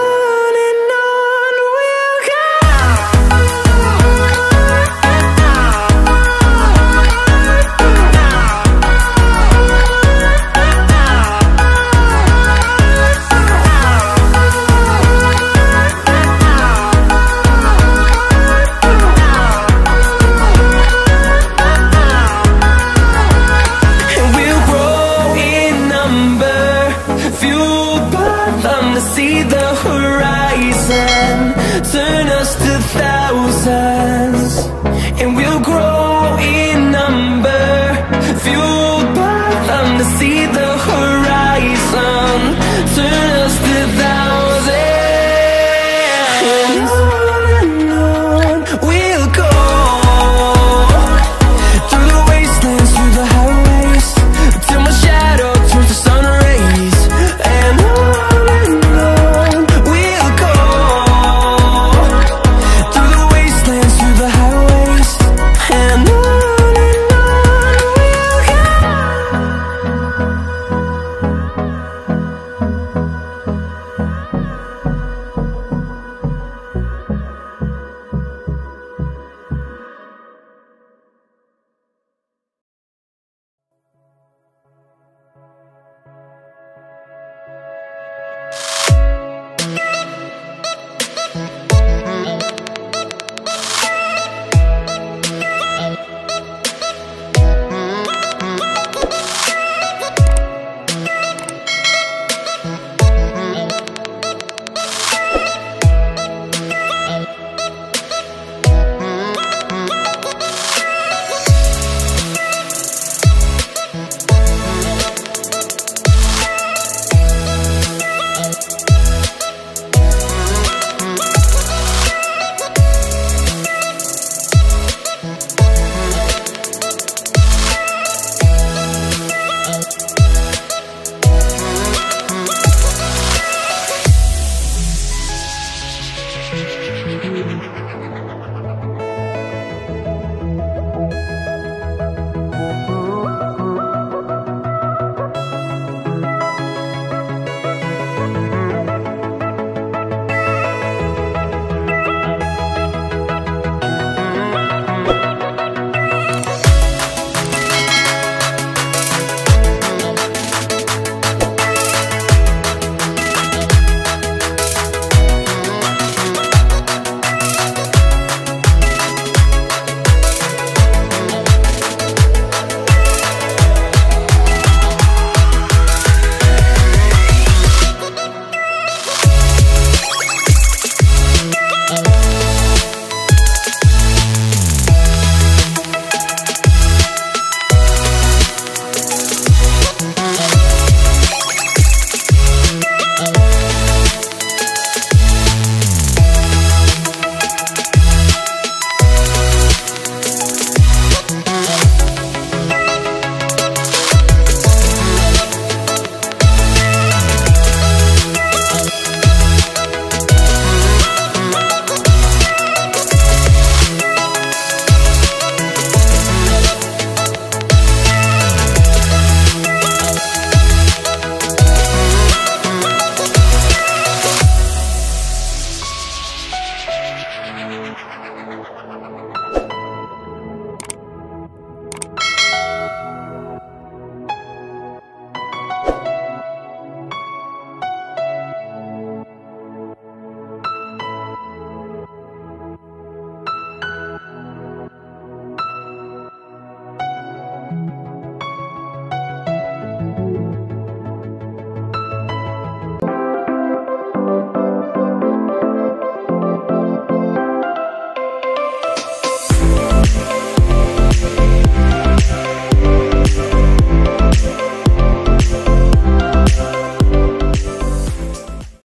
See the horizon, turn us to thousands, and we'll grow in number. Few